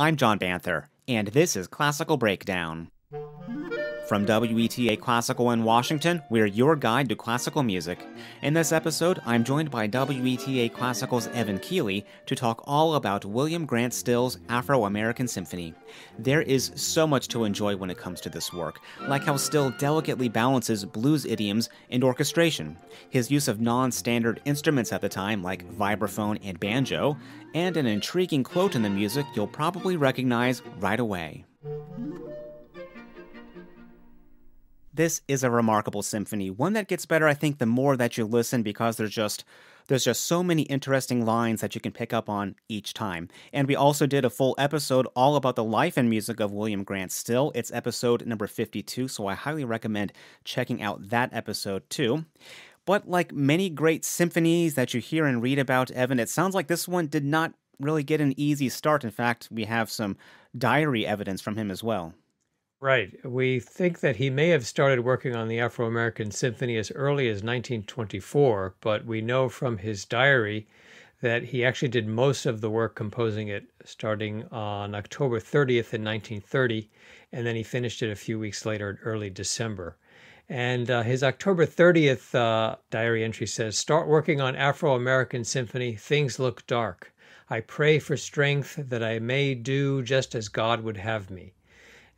I'm John Banther, and this is Classical Breakdown. From WETA Classical in Washington, we're your guide to classical music. In this episode, I'm joined by WETA Classical's Evan Keeley to talk all about William Grant Still's Afro-American Symphony. There is so much to enjoy when it comes to this work, like how Still delicately balances blues idioms and orchestration, his use of non-standard instruments at the time like vibraphone and banjo, and an intriguing quote in the music you'll probably recognize right away. This is a remarkable symphony, one that gets better, I think, the more that you listen, because there's just so many interesting lines that you can pick up on each time. And we also did a full episode all about the life and music of William Grant Still. It's episode number 52, so I highly recommend checking out that episode too. But like many great symphonies that you hear and read about, Evan, it sounds like this one did not really get an easy start. In fact, we have some diary evidence from him as well. Right. We think that he may have started working on the Afro-American Symphony as early as 1924, but we know from his diary that he actually did most of the work composing it starting on October 30th in 1930, and then he finished it a few weeks later in early December. And his October 30th diary entry says, "Start working on Afro-American Symphony. Things look dark. I pray for strength that I may do just as God would have me."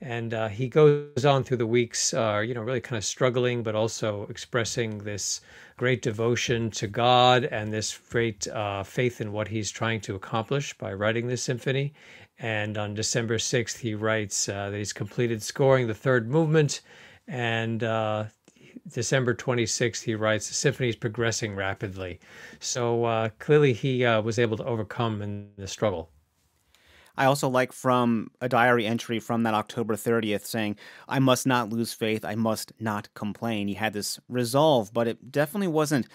And he goes on through the weeks, really kind of struggling, but also expressing this great devotion to God and this great faith in what he's trying to accomplish by writing this symphony. And on December 6th, he writes that he's completed scoring the third movement. And December 26th, he writes, "The symphony is progressing rapidly." So clearly he was able to overcome in the struggle. I also like from a diary entry from that October 30th saying, "I must not lose faith. I must not complain." He had this resolve, but it definitely wasn't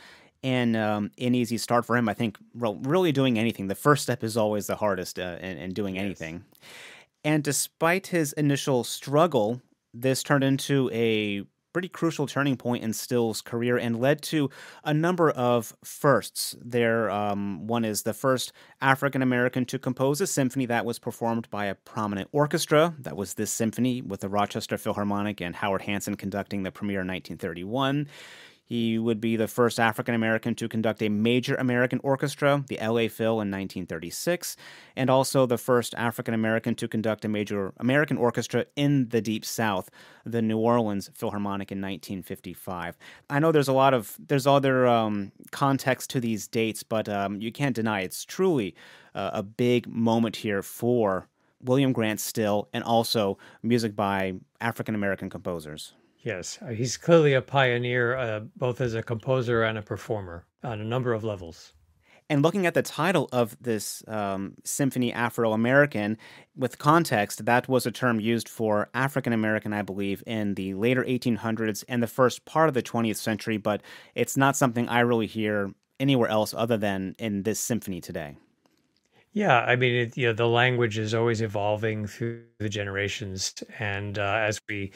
an easy start for him. I think really doing anything, the first step is always the hardest in doing yes. anything. And despite his initial struggle, this turned into a pretty crucial turning point in Still's career and led to a number of firsts. There, one is the first African-American to compose a symphony that was performed by a prominent orchestra. That was this symphony, with the Rochester Philharmonic and Howard Hanson conducting the premiere in 1931. He would be the first African-American to conduct a major American orchestra, the L.A. Phil, in 1936, and also the first African-American to conduct a major American orchestra in the Deep South, the New Orleans Philharmonic, in 1955. I know there's other context to these dates, but you can't deny it's truly a big moment here for William Grant Still and also music by African-American composers. Yes, he's clearly a pioneer, both as a composer and a performer on a number of levels. And looking at the title of this symphony, Afro-American, with context, that was a term used for African-American, I believe, in the later 1800s and the first part of the 20th century, but it's not something I really hear anywhere else other than in this symphony today. Yeah, I mean, the language is always evolving through the generations. And as we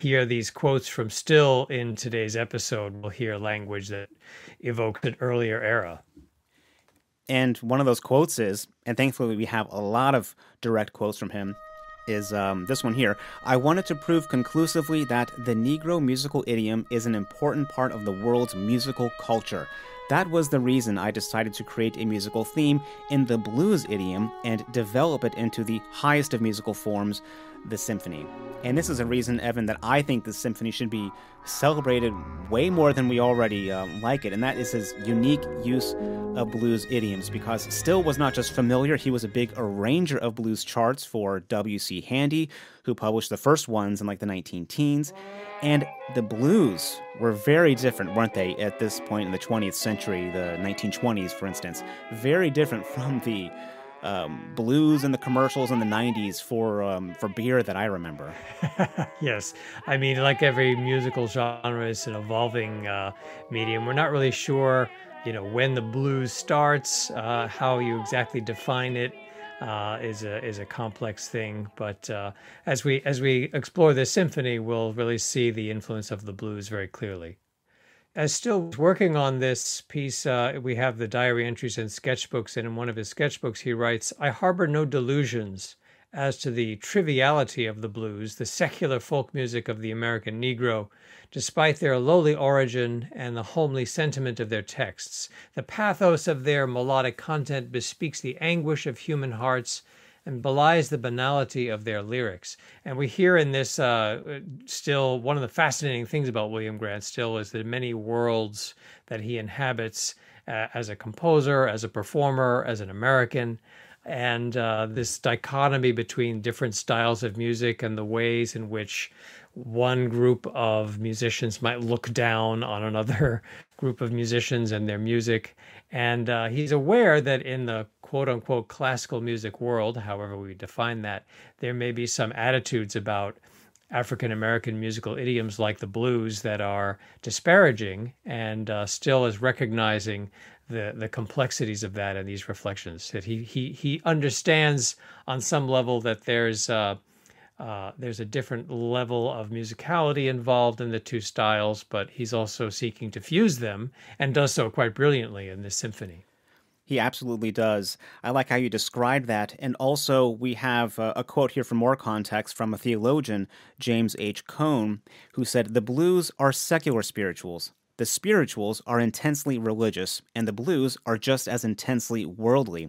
hear these quotes from Still in today's episode, we'll hear language that evokes an earlier era. And one of those quotes is, and thankfully we have a lot of direct quotes from him, is this one here. "I wanted to prove conclusively that the Negro musical idiom is an important part of the world's musical culture. That was the reason I decided to create a musical theme in the blues idiom and develop it into the highest of musical forms, the symphony." And this is a reason, Evan, that I think the symphony should be celebrated way more than we already like it, and that is his unique use of blues idioms, because Still was not just familiar, he was a big arranger of blues charts for W.C. Handy, who published the first ones in like the 19-teens. And the blues were very different, weren't they, at this point in the 20th century, the 1920s, for instance. Very different from the blues and the commercials in the 90s for beer that I remember. Yes. I mean, like every musical genre, it's an evolving medium. We're not really sure, when the blues starts, how you exactly define it. Is a complex thing, but as we explore this symphony, we'll really see the influence of the blues very clearly. As Still was working on this piece, we have the diary entries and sketchbooks, and in one of his sketchbooks he writes, "I harbor no delusions as to the triviality of the blues, the secular folk music of the American Negro, despite their lowly origin and the homely sentiment of their texts. The pathos of their melodic content bespeaks the anguish of human hearts and belies the banality of their lyrics. And we hear in this Still, one of the fascinating things about William Grant Still is the many worlds that he inhabits as a composer, as a performer, as an American, and this dichotomy between different styles of music and the ways in which one group of musicians might look down on another group of musicians and their music. And he's aware that in the quote-unquote classical music world, however we define that, there may be some attitudes about African-American musical idioms like the blues that are disparaging, and Still is recognizing the complexities of that and these reflections. That he understands on some level that there's a different level of musicality involved in the two styles, but he's also seeking to fuse them, and does so quite brilliantly in this symphony. He absolutely does. I like how you describe that. And also we have a quote here for more context from a theologian, James H. Cone, who said, "The blues are secular spirituals. The spirituals are intensely religious, and the blues are just as intensely worldly."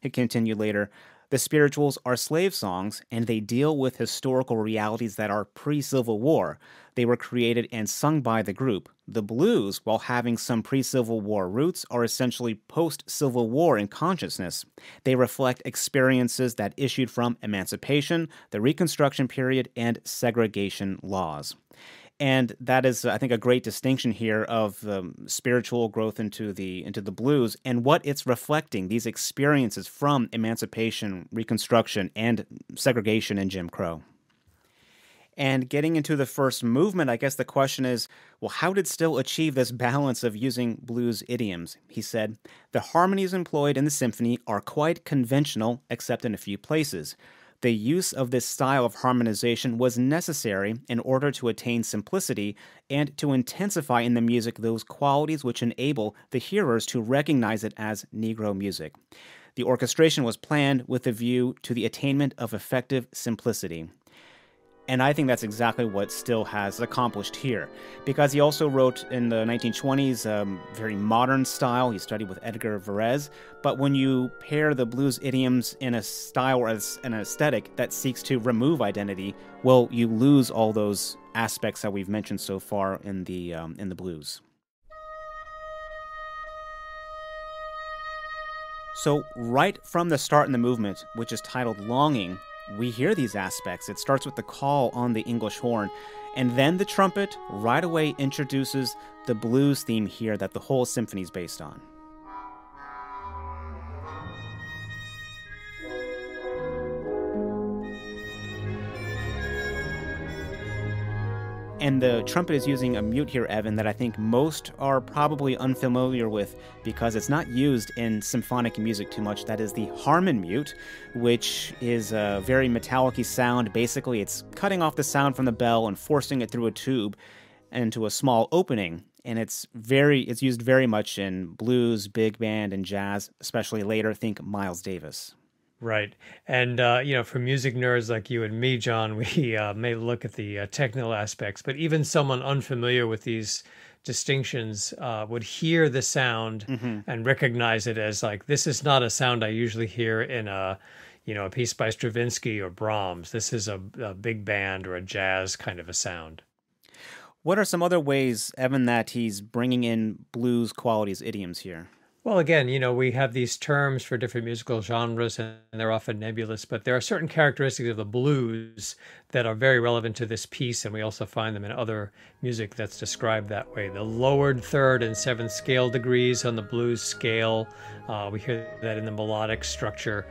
He continued later, "The spirituals are slave songs, and they deal with historical realities that are pre-Civil War. They were created and sung by the group. The blues, while having some pre-Civil War roots, are essentially post-Civil War in consciousness. They reflect experiences that issued from emancipation, the Reconstruction period, and segregation laws." And that is, I think, a great distinction here of spiritual growth into the blues and what it's reflecting, these experiences from emancipation, Reconstruction, and segregation and Jim Crow. And getting into the first movement, I guess the question is, well, how did Still achieve this balance of using blues idioms? He said, "The harmonies employed in the symphony are quite conventional, except in a few places. The use of this style of harmonization was necessary in order to attain simplicity and to intensify in the music those qualities which enable the hearers to recognize it as Negro music. The orchestration was planned with a view to the attainment of effective simplicity." And I think that's exactly what Still has accomplished here, because he also wrote in the 1920s very modern style. He studied with Edgar Varèse, but when you pair the blues idioms in a style or as an aesthetic that seeks to remove identity, well, you lose all those aspects that we've mentioned so far in the blues. So right from the start in the movement, which is titled Longing, we hear these aspects. It starts with the call on the English horn, and then the trumpet right away introduces the blues theme here that the whole symphony is based on. And the trumpet is using a mute here, Evan, that I think most are probably unfamiliar with because it's not used in symphonic music too much. That is the Harmon mute, which is a very metallic-y sound. Basically, it's cutting off the sound from the bell and forcing it through a tube into a small opening. And it's used very much in blues, big band, and jazz, especially later, think Miles Davis. Right. And, you know, for music nerds like you and me, John, we may look at the technical aspects, but even someone unfamiliar with these distinctions would hear the sound and recognize it as like, this is not a sound I usually hear in a, you know, a piece by Stravinsky or Brahms. This is a big band or a jazz kind of a sound. What are some other ways, Evan, that he's bringing in blues qualities, idioms here? Well, again, you know, we have these terms for different musical genres, and they're often nebulous, but there are certain characteristics of the blues that are very relevant to this piece, and we also find them in other music that's described that way. The lowered third and seventh scale degrees on the blues scale, we hear that in the melodic structure.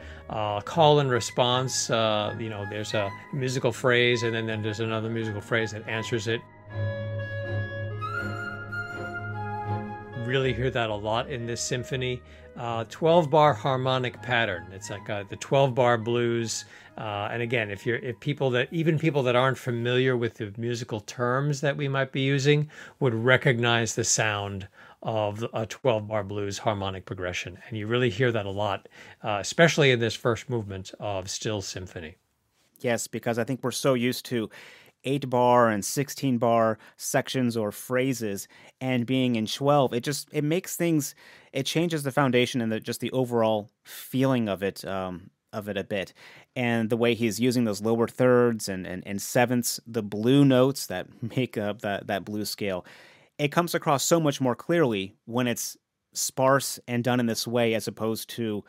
Call and response, you know, there's a musical phrase, and then there's another musical phrase that answers it. Really hear that a lot in this symphony. 12-bar harmonic pattern. It's like the 12-bar blues. And again, if people that even people that aren't familiar with the musical terms that we might be using would recognize the sound of a 12-bar blues harmonic progression. And you really hear that a lot, especially in this first movement of Still Symphony. Yes, because I think we're so used to 8-bar and 16-bar sections or phrases, and being in 12, it makes things, it changes the foundation and just the overall feeling of it a bit. And the way he's using those lower thirds and sevenths, the blue notes that make up that blues scale, it comes across so much more clearly when it's sparse and done in this way, as opposed to,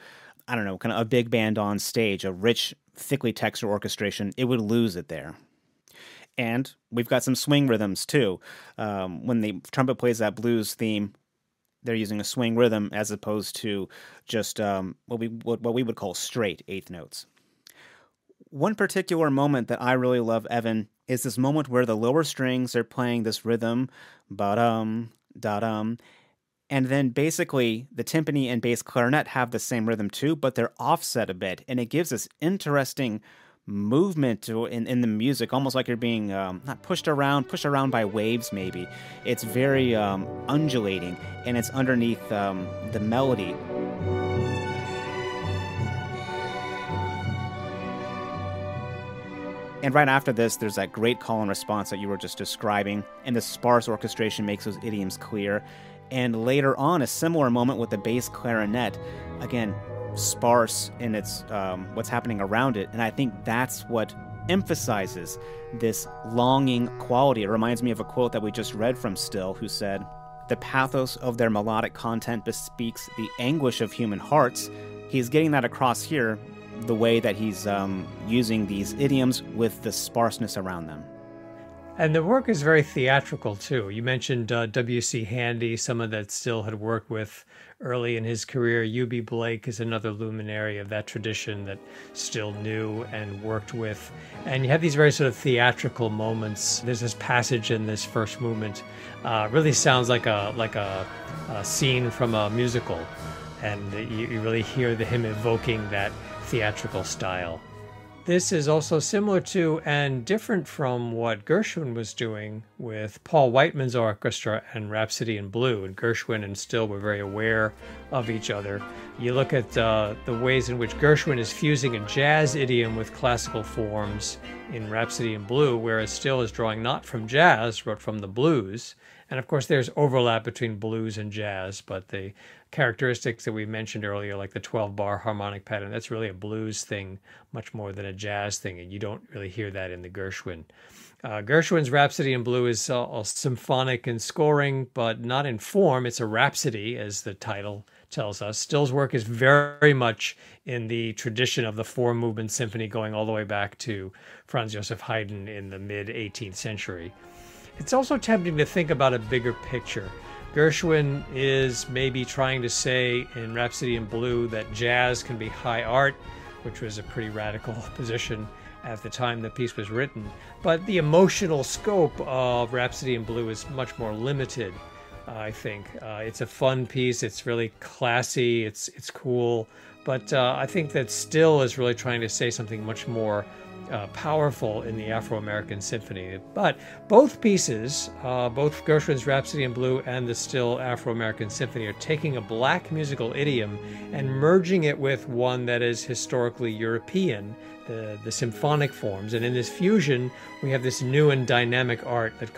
I don't know, kind of a big band on stage, a rich, thickly textured orchestration. It would lose it there. And we've got some swing rhythms, too. When the trumpet plays that blues theme, they're using a swing rhythm as opposed to just what we would call straight eighth notes. One particular moment that I really love, Evan, is this moment where the lower strings are playing this rhythm, ba-dum, da-dum, and then basically the timpani and bass clarinet have the same rhythm, too, but they're offset a bit, and it gives this interesting movement in the music, almost like you're being not pushed around by waves, maybe. It's very undulating, and it's underneath the melody. And right after this, there's that great call and response that you were just describing, and the sparse orchestration makes those idioms clear. And later on, a similar moment with the bass clarinet, again, sparse in its what's happening around it, and I think that's what emphasizes this longing quality. It reminds me of a quote that we just read from Still, who said, "The pathos of their melodic content bespeaks the anguish of human hearts." He's getting that across here, the way that he's using these idioms with the sparseness around them. And the work is very theatrical, too. You mentioned W.C. Handy, someone that Still had worked with early in his career. Eubie Blake is another luminary of that tradition that Still knew and worked with. And you have these very sort of theatrical moments. There's this passage in this first movement. Really sounds like a scene from a musical. And you really hear him evoking that theatrical style. This is also similar to and different from what Gershwin was doing with Paul Whiteman's orchestra and Rhapsody in Blue. And Gershwin and Still were very aware of each other. You look at the ways in which Gershwin is fusing a jazz idiom with classical forms in Rhapsody in Blue, whereas Still is drawing not from jazz, but from the blues. And of course, there's overlap between blues and jazz, but the characteristics that we mentioned earlier, like the 12-bar harmonic pattern, that's really a blues thing much more than a jazz thing, and you don't really hear that in the Gershwin. Gershwin's Rhapsody in Blue is symphonic in scoring, but not in form. It's a rhapsody, as the title tells us. Still's work is very much in the tradition of the four-movement symphony, going all the way back to Franz Joseph Haydn in the mid-18th century. It's also tempting to think about a bigger picture. Gershwin is maybe trying to say in Rhapsody in Blue that jazz can be high art, which was a pretty radical position at the time the piece was written. But the emotional scope of Rhapsody in Blue is much more limited, I think. It's a fun piece. It's really classy. It's cool. But I think that Still is really trying to say something much more powerful in the Afro-American Symphony. But both pieces, both Gershwin's Rhapsody in Blue and the Still Afro-American Symphony, are taking a black musical idiom and merging it with one that is historically European, the symphonic forms. And in this fusion, we have this new and dynamic art that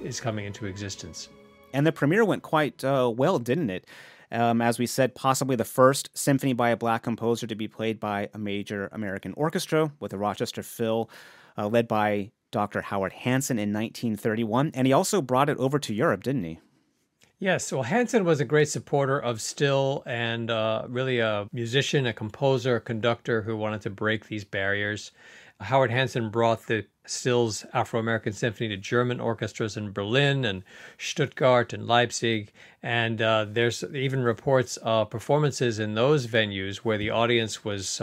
is coming into existence. And the premiere went quite well, didn't it? As we said, possibly the first symphony by a black composer to be played by a major American orchestra, with the Rochester Phil, led by Dr. Howard Hanson in 1931. And he also brought it over to Europe, didn't he? Yes. Well, Hanson was a great supporter of Still and really a musician, a composer, a conductor who wanted to break these barriers. Howard Hanson brought the Still's Afro-American Symphony to German orchestras in Berlin and Stuttgart and Leipzig, and there's even reports of performances in those venues where the audience was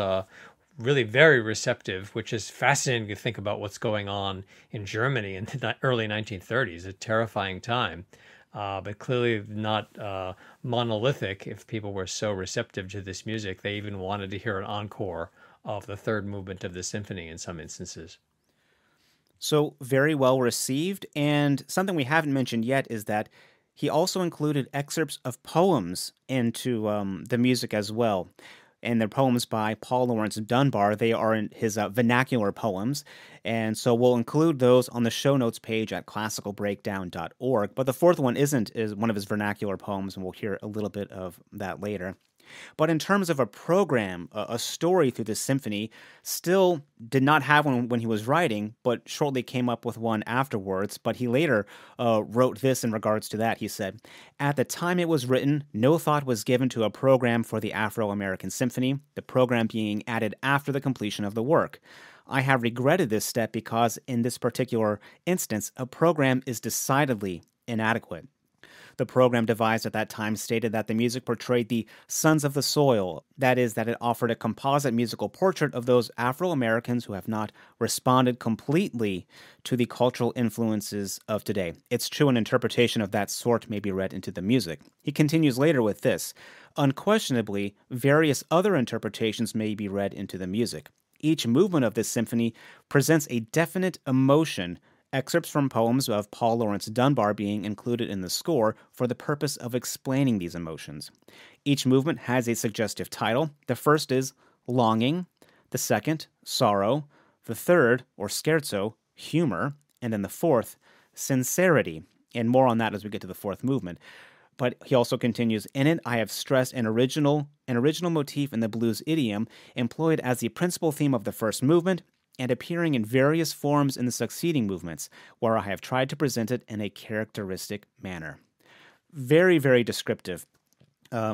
really very receptive, which is fascinating to think about what's going on in Germany in the early 1930s, a terrifying time. But clearly not monolithic if people were so receptive to this music. They even wanted to hear an encore of the third movement of the symphony in some instances. So very well received, and something we haven't mentioned yet is that he also included excerpts of poems into the music as well. and they're poems by Paul Laurence Dunbar. They are in his vernacular poems, and so we'll include those on the show notes page at classicalbreakdown.org. But the fourth one is one of his vernacular poems, and we'll hear a little bit of that later. But in terms of a program, a story through the symphony, Still did not have one when he was writing, but shortly came up with one afterwards. But he later wrote this in regards to that. He said, "At the time it was written, no thought was given to a program for the Afro-American Symphony, the program being added after the completion of the work. I have regretted this step because, in this particular instance, a program is decidedly inadequate. The program devised at that time stated that the music portrayed the sons of the soil, that is, that it offered a composite musical portrait of those Afro-Americans who have not responded completely to the cultural influences of today. It's true an interpretation of that sort may be read into the music." He continues later with this, "Unquestionably, various other interpretations may be read into the music. Each movement of this symphony presents a definite emotion. Excerpts from poems of Paul Laurence Dunbar being included in the score for the purpose of explaining these emotions. Each movement has a suggestive title. The first is longing, the second, sorrow, the third, or scherzo, humor, and then the fourth, sincerity." And more on that as we get to the fourth movement. But he also continues, "In it, I have stressed an original motif in the blues idiom employed as the principal theme of the first movement, and appearing in various forms in the succeeding movements, where I have tried to present it in a characteristic manner." Very, very descriptive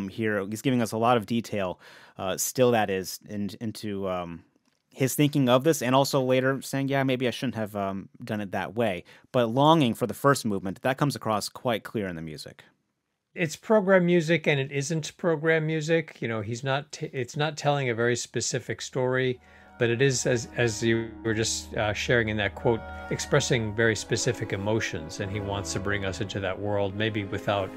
here. He's giving us a lot of detail, Still that is, into his thinking of this, and also later saying, yeah, maybe I shouldn't have done it that way. But longing for the first movement, that comes across quite clear in the music. It's program music, and it isn't program music. You know, he's not. It's not telling a very specific story. But it is, as you were just sharing in that quote, expressing very specific emotions, and he wants to bring us into that world, maybe without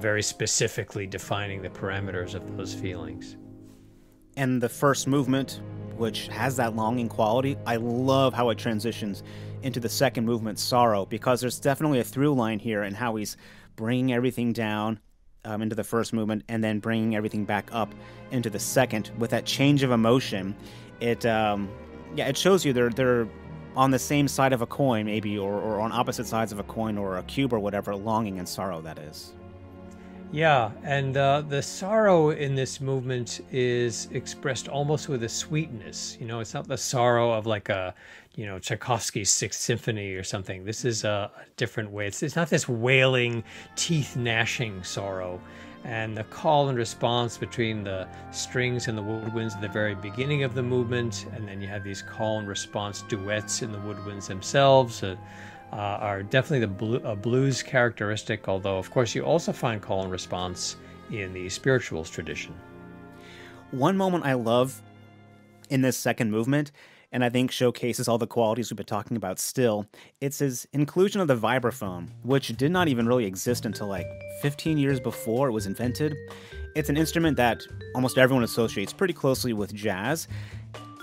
very specifically defining the parameters of those feelings. And the first movement, which has that longing quality, I love how it transitions into the second movement, sorrow, because there's definitely a through line here in how he's bringing everything down into the first movement and then bringing everything back up into the second with that change of emotion. It, yeah, it shows you they're on the same side of a coin, maybe, or on opposite sides of a coin or a cube or whatever, longing and sorrow, that is. Yeah, and the sorrow in this movement is expressed almost with a sweetness. You know, it's not the sorrow of like a, you know, Tchaikovsky's Sixth Symphony or something. This is a different way. It's not this wailing, teeth-gnashing sorrow. And the call and response between the strings and the woodwinds at the very beginning of the movement, and then you have these call and response duets in the woodwinds themselves, are definitely a blues characteristic, although of course you also find call and response in the spirituals tradition. One moment I love in this second movement, and I think showcases all the qualities we've been talking about still, it's his inclusion of the vibraphone, which did not even really exist until like 15 years before it was invented. It's an instrument that almost everyone associates pretty closely with jazz,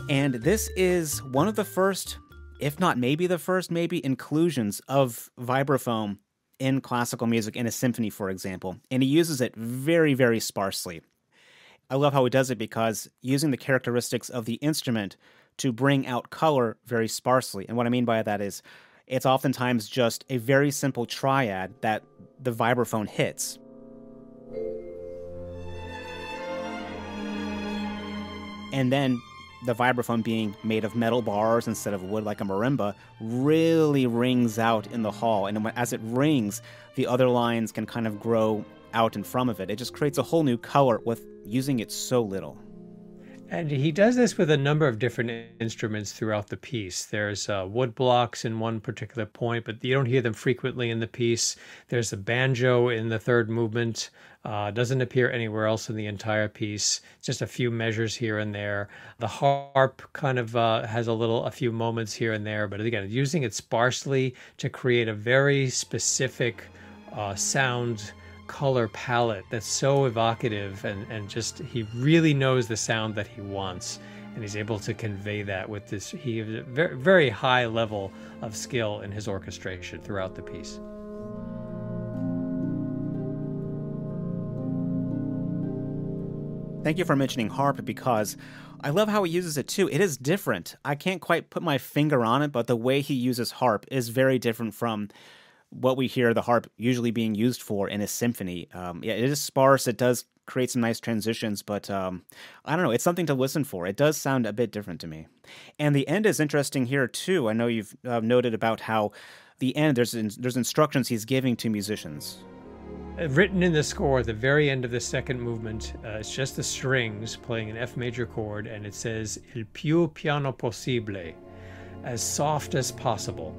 and this is one of the first, if not maybe the first, maybe inclusions of vibraphone in classical music, in a symphony, for example, and he uses it very, very sparsely. I love how he does it because using the characteristics of the instrument to bring out color very sparsely. And what I mean by that is it's oftentimes just a very simple triad that the vibraphone hits. And then the vibraphone, being made of metal bars instead of wood like a marimba, really rings out in the hall. And as it rings, the other lines can kind of grow out and from of it. It just creates a whole new color with using it so little. And he does this with a number of different instruments throughout the piece. There's wood blocks in one particular point, but you don't hear them frequently in the piece. There's the banjo in the third movement. Doesn't appear anywhere else in the entire piece. Just a few measures here and there. The harp kind of has a few moments here and there, but again, using it sparsely to create a very specific sound color palette that's so evocative, and just he really knows the sound that he wants, and he's able to convey that with this. He has a very, very high level of skill in his orchestration throughout the piece. Thank you for mentioning harp, because I love how he uses it too. It is different. I can't quite put my finger on it, but the way he uses harp is very different from what we hear the harp usually being used for in a symphony. Yeah, it is sparse. It does create some nice transitions, but I don't know. It's something to listen for. It does sound a bit different to me. And the end is interesting here too. I know you've noted about how the end, there's instructions he's giving to musicians. Written in the score at the very end of the second movement, it's just the strings playing an F major chord, and it says, Il più piano possibile, as soft as possible.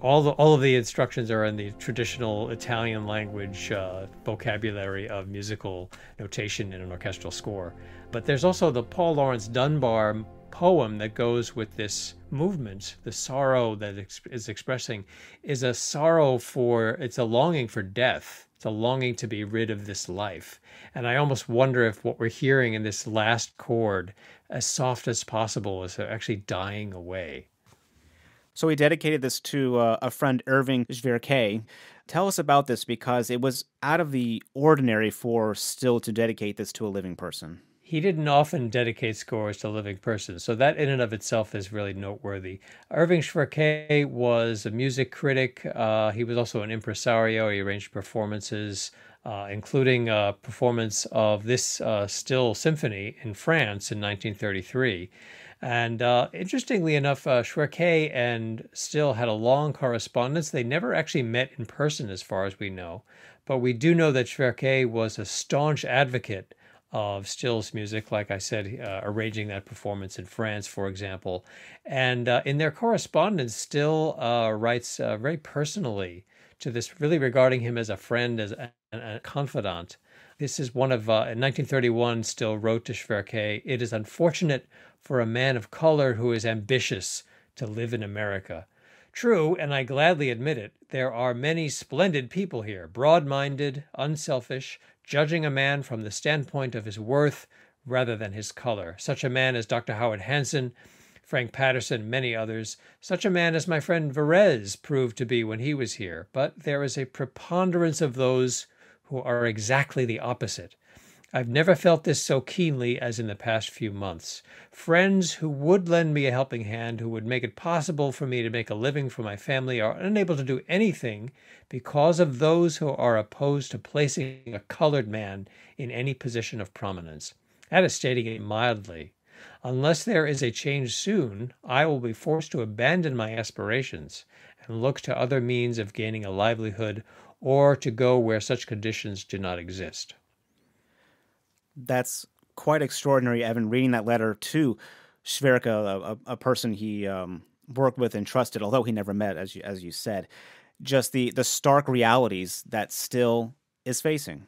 All of the instructions are in the traditional Italian language vocabulary of musical notation in an orchestral score. But there's also the Paul Laurence Dunbar poem that goes with this movement. The sorrow that it is expressing is a sorrow for, it's a longing for death. It's a longing to be rid of this life. And I almost wonder if what we're hearing in this last chord, as soft as possible, is actually dying away. So he dedicated this to a friend, Irving Schwerké. Tell us about this, because it was out of the ordinary for Still to dedicate this to a living person. He didn't often dedicate scores to living persons, so that in and of itself is really noteworthy. Irving Schwerké was a music critic. He was also an impresario. He arranged performances, including a performance of this Still symphony in France in 1933. And interestingly enough, Schwerké and Still had a long correspondence. They never actually met in person as far as we know, but we do know that Schwerké was a staunch advocate of Still's music, like I said, arranging that performance in France, for example. And in their correspondence, Still writes very personally to this, really regarding him as a friend, as a confidant. This is one of, in 1931, Still wrote to Schwerké, "It is unfortunate for a man of color who is ambitious to live in America. True, and I gladly admit it, there are many splendid people here, broad-minded, unselfish, judging a man from the standpoint of his worth rather than his color. Such a man as Dr. Howard Hanson, Frank Patterson, many others. Such a man as my friend Varèse proved to be when he was here. But there is a preponderance of those who are exactly the opposite. I've never felt this so keenly as in the past few months. Friends who would lend me a helping hand, who would make it possible for me to make a living for my family, are unable to do anything because of those who are opposed to placing a colored man in any position of prominence. That is stating it mildly. Unless there is a change soon, I will be forced to abandon my aspirations and look to other means of gaining a livelihood, or to go where such conditions do not exist." That's quite extraordinary, Evan, reading that letter to Schwerké, a person he worked with and trusted, although he never met, as you said. Just the stark realities that Still is facing.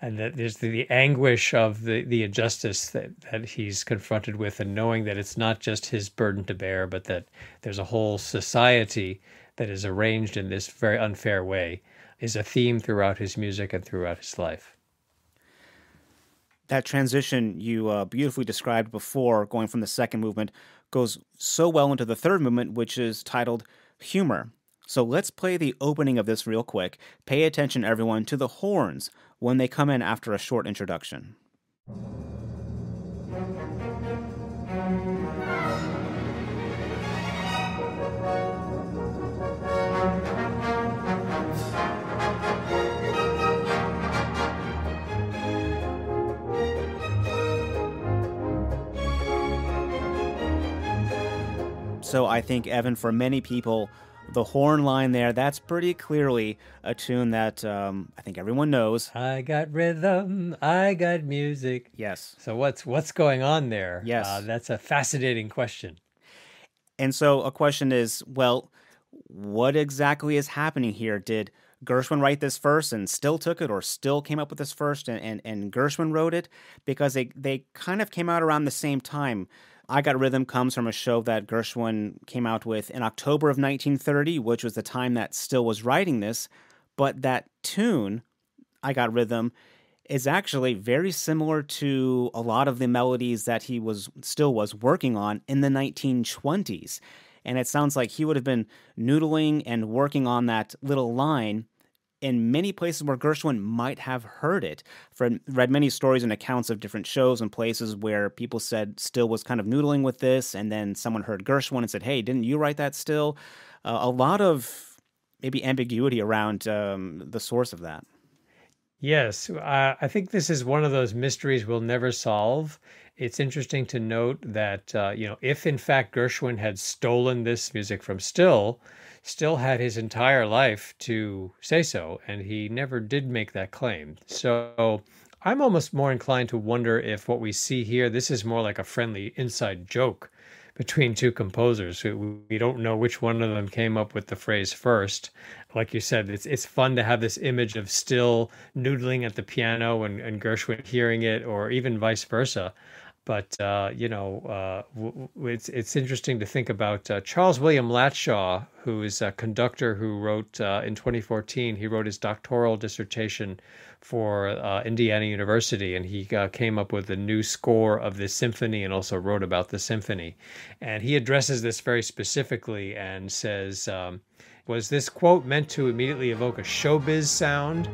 And that there's the anguish of the injustice that he's confronted with, and knowing that it's not just his burden to bear, but that there's a whole society that is arranged in this very unfair way, is a theme throughout his music and throughout his life. That transition you beautifully described before, going from the second movement, goes so well into the third movement, which is titled Humor. So let's play the opening of this real quick. Pay attention, everyone, to the horns when they come in after a short introduction. So I think, Evan, for many people, the horn line there, that's pretty clearly a tune that I think everyone knows. I got rhythm, I got music. Yes. So what's going on there? Yes. That's a fascinating question. And so a question is, well, what exactly is happening here? Did Gershwin write this first and Still took it, or Still came up with this first and Gershwin wrote it? Because they kind of came out around the same time. I Got Rhythm comes from a show that Gershwin came out with in October of 1930, which was the time that Still was writing this. But that tune, I Got Rhythm, is actually very similar to a lot of the melodies that he was working on in the 1920s. And it sounds like he would have been noodling and working on that little line in many places where Gershwin might have heard it. I've read many stories and accounts of different shows and places where people said Still was kind of noodling with this, and then someone heard Gershwin and said, hey, didn't you write that, Still? A lot of maybe ambiguity around the source of that. Yes, I think this is one of those mysteries we'll never solve. It's interesting to note that, you know, if in fact Gershwin had stolen this music from Still, Still had his entire life to say so, and he never did make that claim. So I'm almost more inclined to wonder if what we see here, this is more like a friendly inside joke between two composers. We don't know which one of them came up with the phrase first. Like you said, it's fun to have this image of Still noodling at the piano and Gershwin hearing it, or even vice versa. But, you know, it's interesting to think about Charles William Latshaw, who is a conductor who wrote in 2014, he wrote his doctoral dissertation for Indiana University, and he came up with a new score of this symphony and also wrote about the symphony. And he addresses this very specifically and says, was this quote meant to immediately evoke a showbiz sound?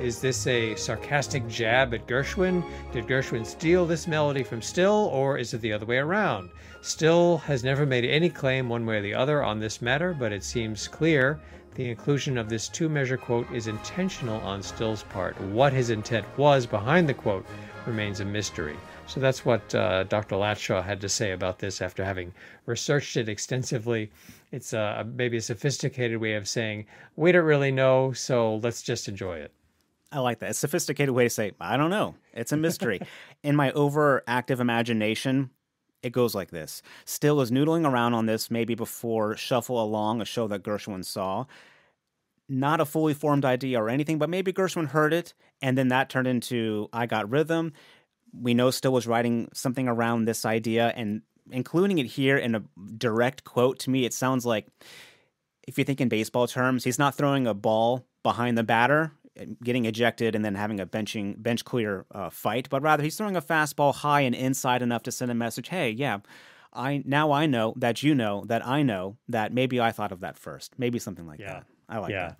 Is this a sarcastic jab at Gershwin? Did Gershwin steal this melody from Still, or is it the other way around? Still has never made any claim one way or the other on this matter, but it seems clear the inclusion of this two-measure quote is intentional on Still's part. What his intent was behind the quote remains a mystery. So that's what Dr. Latshaw had to say about this after having researched it extensively. It's maybe a sophisticated way of saying, we don't really know, so let's just enjoy it. I like that. A sophisticated way to say, I don't know. It's a mystery. In my overactive imagination, it goes like this. Still is noodling around on this maybe before Shuffle Along, a show that Gershwin saw. Not a fully formed idea or anything, but maybe Gershwin heard it, and then that turned into I Got Rhythm. We know Still was writing something around this idea, and including it here in a direct quote, to me, it sounds like, if you think in baseball terms, he's not throwing a ball behind the batter, getting ejected and then having a bench clear fight, but rather he's throwing a fastball high and inside enough to send a message, hey, yeah, now I know that you know that I know that maybe I thought of that first. Maybe something like that. I like that.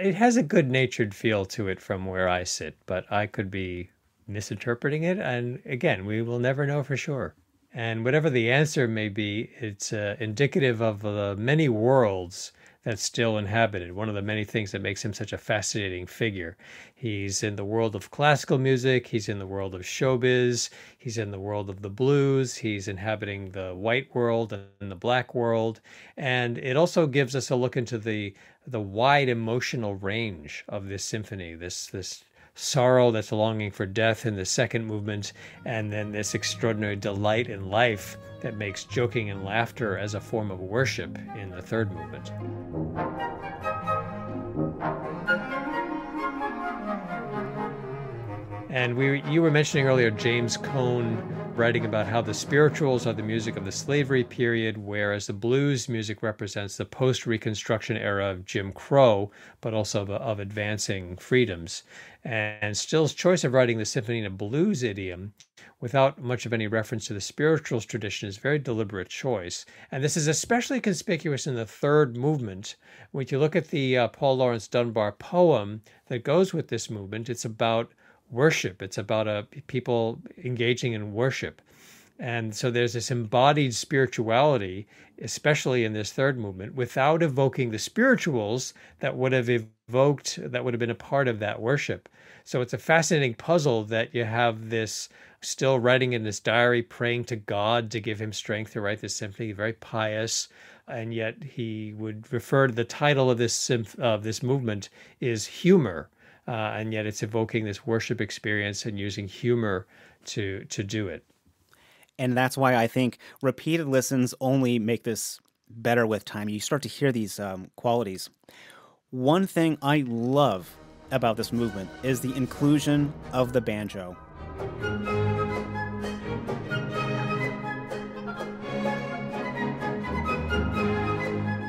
It has a good-natured feel to it from where I sit, but I could be misinterpreting it, and again, we will never know for sure. And whatever the answer may be, it's indicative of the many worlds that's Still inhabited. One of the many things that makes him such a fascinating figure. He's in the world of classical music, he's in the world of showbiz, he's in the world of the blues, he's inhabiting the white world and the black world. And it also gives us a look into the wide emotional range of this symphony, this sorrow that's longing for death in the second movement, and then this extraordinary delight in life that makes joking and laughter as a form of worship in the third movement. And you were mentioning earlier James Cone writing about how the spirituals are the music of the slavery period, whereas the blues music represents the post-Reconstruction era of Jim Crow, but also of advancing freedoms. And Still's choice of writing the symphony in a blues idiom without much of any reference to the spirituals tradition is a very deliberate choice. And this is especially conspicuous in the third movement. When you look at the Paul Laurence Dunbar poem that goes with this movement, it's about worship. It's about people engaging in worship. And so there's this embodied spirituality, especially in this third movement, without evoking the spirituals that would have evoked, that would have been a part of that worship. So it's a fascinating puzzle that you have this Still writing in his diary, praying to God to give him strength to write this symphony, very pious, and yet he would refer to the title of this movement is Humor. And yet it's evoking this worship experience and using humor to do it. And that's why I think repeated listens only make this better with time. You start to hear these qualities. One thing I love about this movement is the inclusion of the banjo.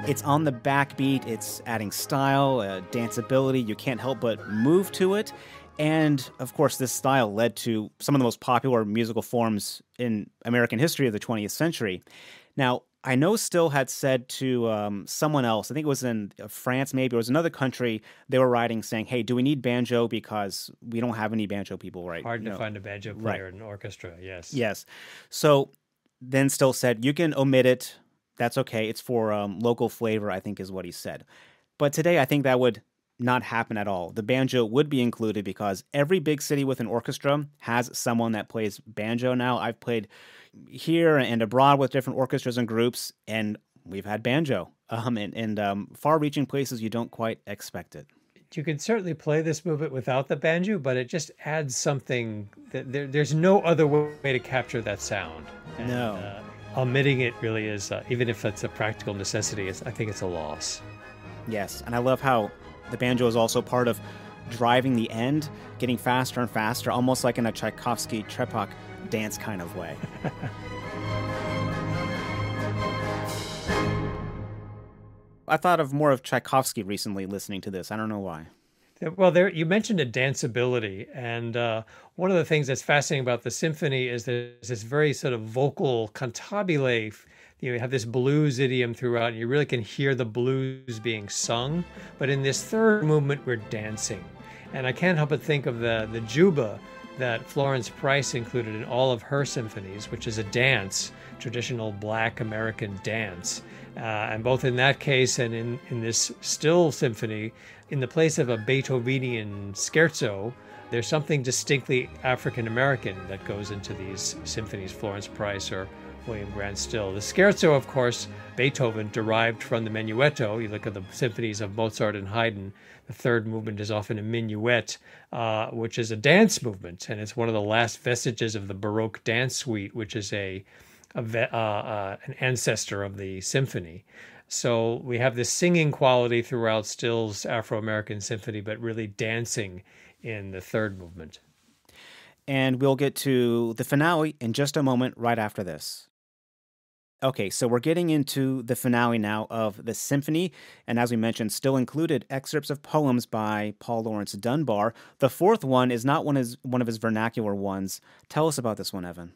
It's on the backbeat, it's adding style, danceability, you can't help but move to it. And, of course, this style led to some of the most popular musical forms in American history of the 20th century. Now, I know Still had said to someone else, I think it was in France maybe, or it was another country, they were writing saying, hey, do we need banjo because we don't have any banjo people, right? Hard to find a banjo player in an orchestra, yes. Yes. So then Still said, you can omit it. That's okay. It's for local flavor, I think is what he said. But today I think that would not happen at all. The banjo would be included because every big city with an orchestra has someone that plays banjo now. I've played here and abroad with different orchestras and groups, and we've had banjo and far-reaching places you don't quite expect it. You can certainly play this movement without the banjo, but it just adds something. That there's no other way to capture that sound. And, no. Omitting it really is, even if it's a practical necessity, I think it's a loss. Yes, and I love how the banjo is also part of driving the end, getting faster and faster, almost like in a Tchaikovsky Trepak dance kind of way. I thought of more of Tchaikovsky recently listening to this. I don't know why. Well, you mentioned a danceability, and one of the things that's fascinating about the symphony is there's this very sort of vocal cantabile. You have this blues idiom throughout, and you really can hear the blues being sung. But in this third movement, we're dancing. And I can't help but think of the juba that Florence Price included in all of her symphonies, which is a dance, traditional Black American dance. And both in that case and in this Still symphony, in the place of a Beethovenian scherzo, there's something distinctly African-American that goes into these symphonies, Florence Price or William Grant Still. The scherzo, of course, Beethoven derived from the menuetto. You look at the symphonies of Mozart and Haydn. The third movement is often a minuet, which is a dance movement, and it's one of the last vestiges of the Baroque dance suite, which is an ancestor of the symphony. So we have this singing quality throughout Still's Afro-American Symphony, but really dancing in the third movement. And we'll get to the finale in just a moment right after this. Okay, so we're getting into the finale now of the symphony, and as we mentioned, Still included excerpts of poems by Paul Laurence Dunbar. The fourth one is not one of his vernacular ones. Tell us about this one, Evan.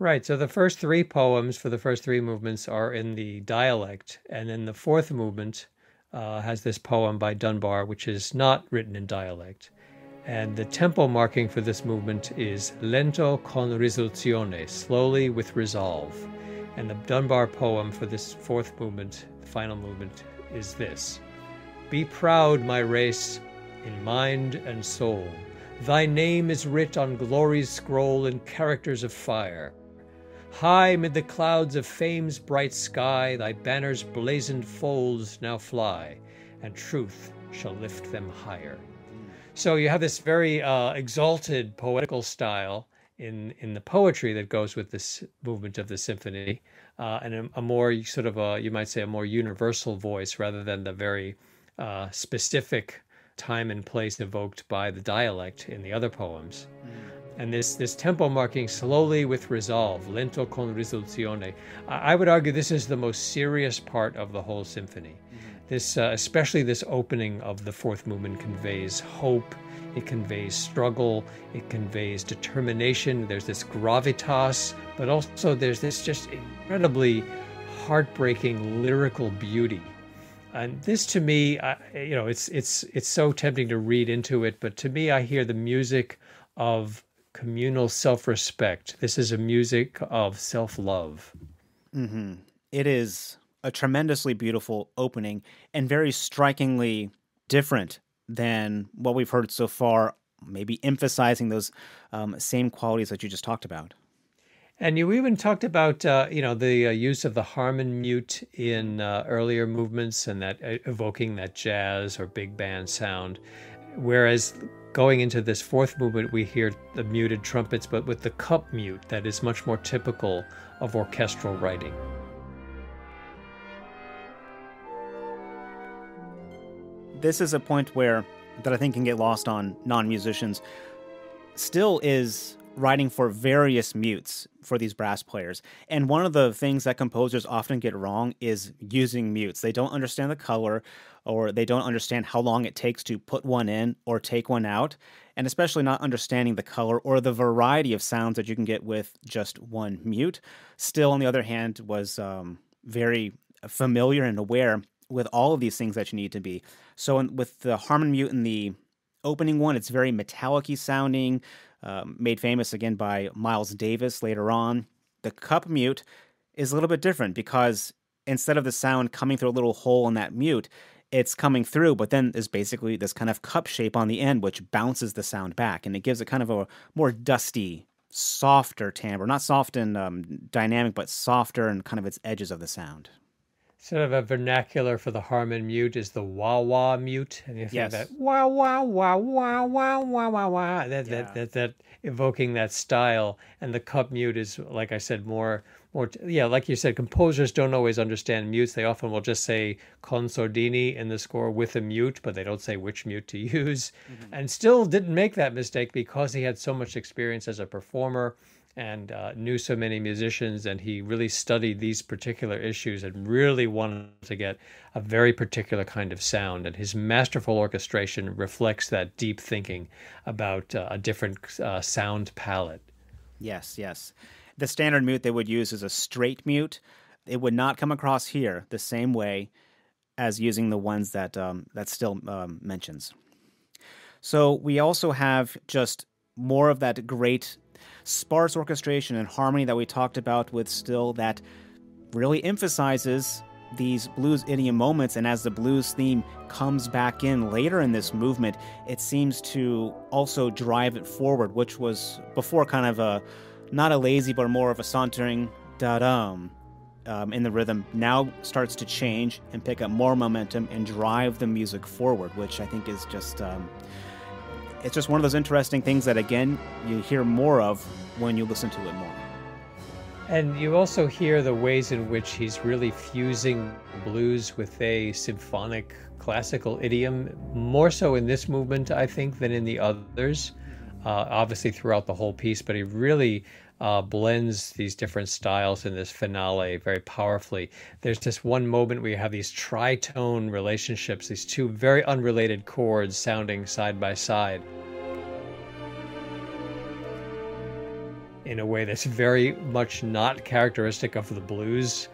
Right, so the first three poems for the first three movements are in the dialect, and then the fourth movement has this poem by Dunbar, which is not written in dialect. And the tempo marking for this movement is lento con risoluzione, slowly with resolve. And the Dunbar poem for this fourth movement, the final movement, is this. Be proud, my race, in mind and soul. Thy name is writ on glory's scroll in characters of fire. High mid the clouds of fame's bright sky, thy banner's blazoned folds now fly, and truth shall lift them higher. So you have this very exalted poetical style in the poetry that goes with this movement of the symphony, and a more sort of, you might say, a more universal voice rather than the very specific time and place evoked by the dialect in the other poems. And this tempo marking, slowly with resolve, lento con risoluzione, I would argue this is the most serious part of the whole symphony. This, especially this opening of the fourth movement, conveys hope, it conveys struggle, it conveys determination, there's this gravitas, but also there's this just incredibly heartbreaking lyrical beauty. And this to me, you know, it's so tempting to read into it, but to me I hear the music of communal self-respect. This is a music of self-love. Mm-hmm. It is a tremendously beautiful opening and very strikingly different than what we've heard so far, maybe emphasizing those same qualities that you just talked about. And you even talked about, you know, the use of the Harmon mute in earlier movements and that evoking that jazz or big band sound, whereas going into this fourth movement, we hear the muted trumpets, but with the cup mute that is much more typical of orchestral writing. This is a point where that I think can get lost on non-musicians. Still is writing for various mutes for these brass players. And one of the things that composers often get wrong is using mutes. They don't understand the color, or they don't understand how long it takes to put one in or take one out, and especially not understanding the color or the variety of sounds that you can get with just one mute. Still, on the other hand, was very familiar and aware with all of these things that you need to be. So with the Harmon mute in the opening one, it's very metallic-y sounding, made famous again by Miles Davis later on. The cup mute is a little bit different because instead of the sound coming through a little hole in that mute, it's coming through, but then there's basically this kind of cup shape on the end, which bounces the sound back, and it gives it kind of a more dusty, softer timbre. Not soft and dynamic, but softer and kind of its edges of the sound. Sort of a vernacular for the Harmon mute is the wah-wah mute. And you think yes. that wah-wah-wah-wah-wah-wah-wah-wah, that evoking that style. And the cup mute is, like I said, more yeah, like you said, composers don't always understand mutes. They often will just say consordini in the score with a mute, but they don't say which mute to use. Mm-hmm. And still didn't make that mistake because he had so much experience as a performer and knew so many musicians, and he really studied these particular issues and really wanted to get a very particular kind of sound. And his masterful orchestration reflects that deep thinking about a different sound palette. Yes, yes. The standard mute they would use is a straight mute. It would not come across here the same way as using the ones that that Still mentions. So we also have just more of that great sparse orchestration and harmony that we talked about with Still that really emphasizes these blues idiom moments. And as the blues theme comes back in later in this movement, it seems to also drive it forward, which was before kind of a not a lazy but more of a sauntering da-dum in the rhythm. Now starts to change and pick up more momentum and drive the music forward, which I think is just it's just one of those interesting things that, again, you hear more of when you listen to it more. And you also hear the ways in which he's really fusing blues with a symphonic classical idiom, more so in this movement, I think, than in the others, obviously throughout the whole piece, but he really blends these different styles in this finale very powerfully. There's just one moment where you have these tritone relationships, these two very unrelated chords sounding side by side in a way that's very much not characteristic of the blues,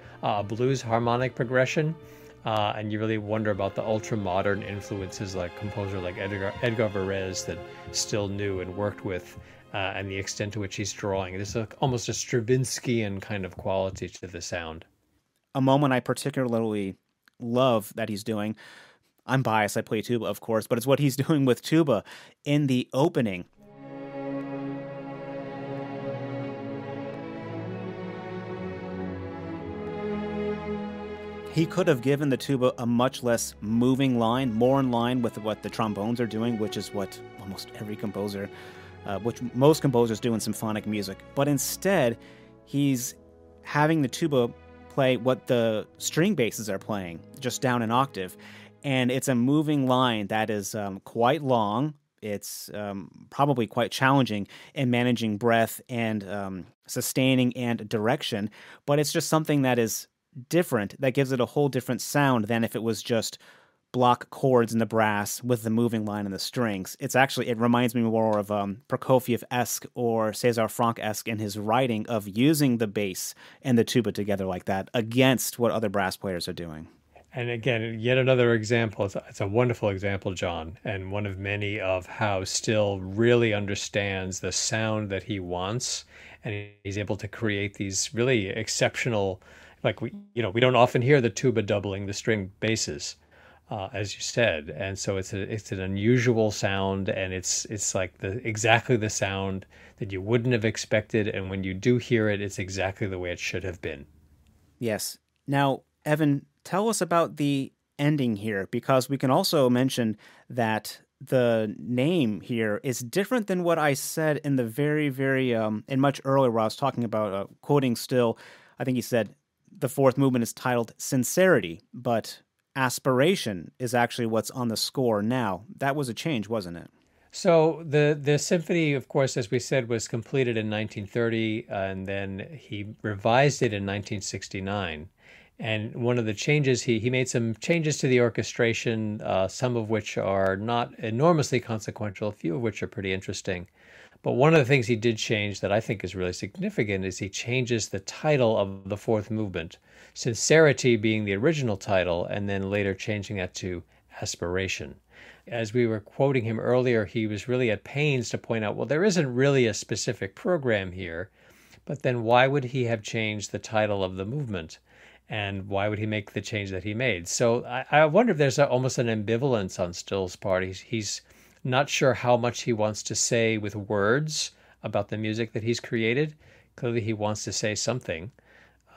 blues harmonic progression. And you really wonder about the ultra-modern influences like composer like Edgar Varèse that Still knew and worked with, and the extent to which he's drawing. There's almost a Stravinskyan kind of quality to the sound. A moment I particularly love that he's doing, I'm biased, I play tuba, of course, but it's what he's doing with tuba in the opening. He could have given the tuba a much less moving line, more in line with what the trombones are doing, which is what almost every composer, which most composers do in symphonic music. But instead, he's having the tuba play what the string basses are playing, just down an octave. And it's a moving line that is quite long. It's probably quite challenging in managing breath and sustaining and direction. But it's just something that is different, that gives it a whole different sound than if it was just block chords in the brass with the moving line and the strings. It's actually, it reminds me more of Prokofiev-esque or César Franck-esque in his writing of using the bass and the tuba together like that against what other brass players are doing. And again, yet another example, it's a wonderful example, John, and one of many of how Still really understands the sound that he wants, and he's able to create these really exceptional, like we don't often hear the tuba doubling the string basses, as you said, and so it's an unusual sound, and it's like exactly the sound that you wouldn't have expected, and when you do hear it, it's exactly the way it should have been. Yes. Now, Evan, tell us about the ending here, because we can also mention that the name here is different than what I said in the very, very and much earlier where I was talking about quoting Still. I think he said the fourth movement is titled Sincerity, but Aspiration is actually what's on the score now. That was a change, wasn't it? So the symphony, of course, as we said, was completed in 1930, and then he revised it in 1969. And one of the changes, he made some changes to the orchestration, some of which are not enormously consequential, a few of which are pretty interesting. But one of the things he did change that I think is really significant is he changes the title of the fourth movement, Sincerity being the original title, and then later changing that to Aspiration. As we were quoting him earlier, he was really at pains to point out, well, there isn't really a specific program here, but then why would he have changed the title of the movement? And why would he make the change that he made? So I wonder if there's almost an ambivalence on Still's part. He's not sure how much he wants to say with words about the music that he's created. Clearly he wants to say something.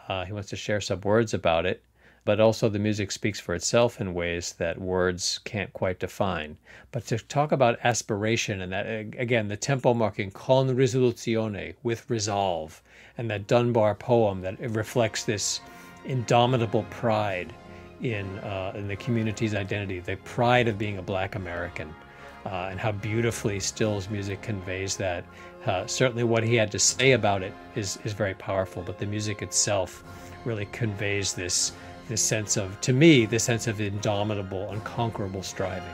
He wants to share some words about it, but also the music speaks for itself in ways that words can't quite define. But to talk about aspiration and that, again, the tempo marking, con risoluzione, with resolve, and that Dunbar poem that reflects this indomitable pride in the community's identity, the pride of being a Black American. And how beautifully Still's music conveys that. Certainly what he had to say about it is very powerful, but the music itself really conveys this sense of, to me, the sense of indomitable, unconquerable striving.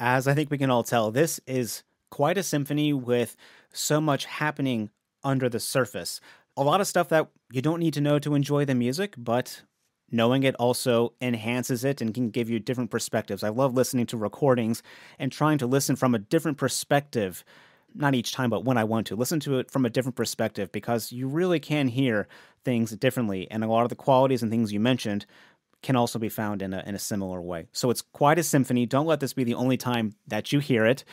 As I think we can all tell, this is quite a symphony with so much happening under the surface. A lot of stuff that you don't need to know to enjoy the music, but knowing it also enhances it and can give you different perspectives. I love listening to recordings and trying to listen from a different perspective, not each time, but when I want to. Listen to it from a different perspective because you really can hear things differently, and a lot of the qualities and things you mentioned can also be found in a similar way. So it's quite a symphony. Don't let this be the only time that you hear it.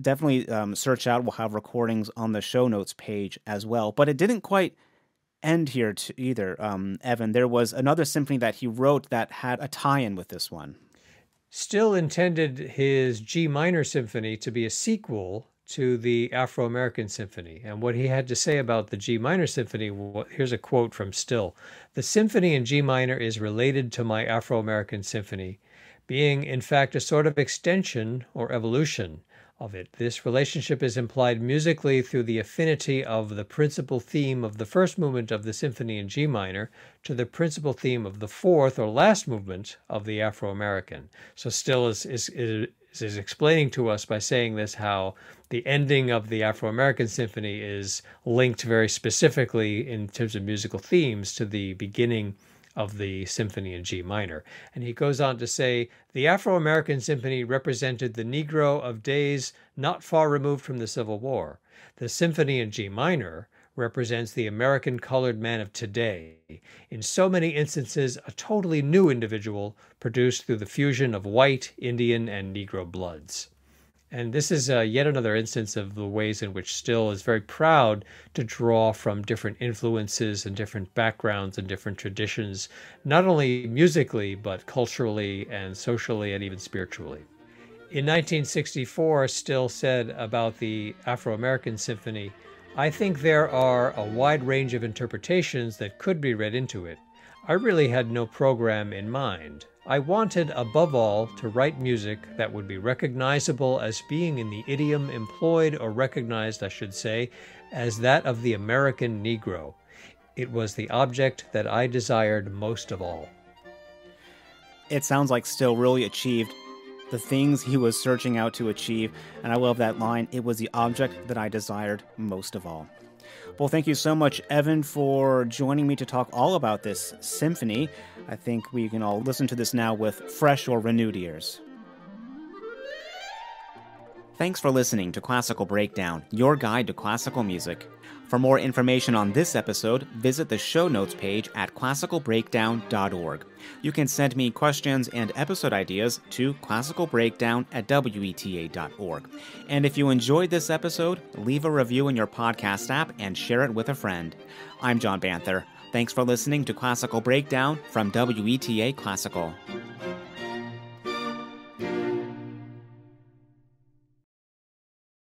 Definitely search out. We'll have recordings on the show notes page as well. But it didn't quite end here either, Evan. There was another symphony that he wrote that had a tie-in with this one. Still intended his G minor symphony to be a sequel to the Afro-American Symphony. And what he had to say about the G minor symphony, here's a quote from Still. "The symphony in G minor is related to my Afro-American Symphony, being in fact a sort of extension or evolution of it. This relationship is implied musically through the affinity of the principal theme of the first movement of the symphony in G minor to the principal theme of the fourth or last movement of the Afro-American." So Still is explaining to us by saying this how the ending of the Afro-American Symphony is linked very specifically in terms of musical themes to the beginning of the symphony in G minor. And he goes on to say, "The Afro-American Symphony represented the Negro of days not far removed from the Civil War. The symphony in G minor represents the American colored man of today. In so many instances, a totally new individual produced through the fusion of white, Indian, and Negro bloods." And this is yet another instance of the ways in which Still is very proud to draw from different influences and different backgrounds and different traditions, not only musically, but culturally and socially and even spiritually. In 1964, Still said about the Afro-American Symphony, "I think there are a wide range of interpretations that could be read into it. I really had no program in mind. I wanted, above all, to write music that would be recognizable as being in the idiom employed or recognized, I should say, as that of the American Negro. It was the object that I desired most of all." It sounds like Still really achieved the things he was searching out to achieve, and I love that line, "It was the object that I desired most of all." Well, thank you so much, Evan, for joining me to talk all about this symphony. I think we can all listen to this now with fresh or renewed ears. Thanks for listening to Classical Breakdown, your guide to classical music. For more information on this episode, visit the show notes page at classicalbreakdown.org. You can send me questions and episode ideas to classicalbreakdown@weta.org. And if you enjoyed this episode, leave a review in your podcast app and share it with a friend. I'm John Banther. Thanks for listening to Classical Breakdown from WETA Classical.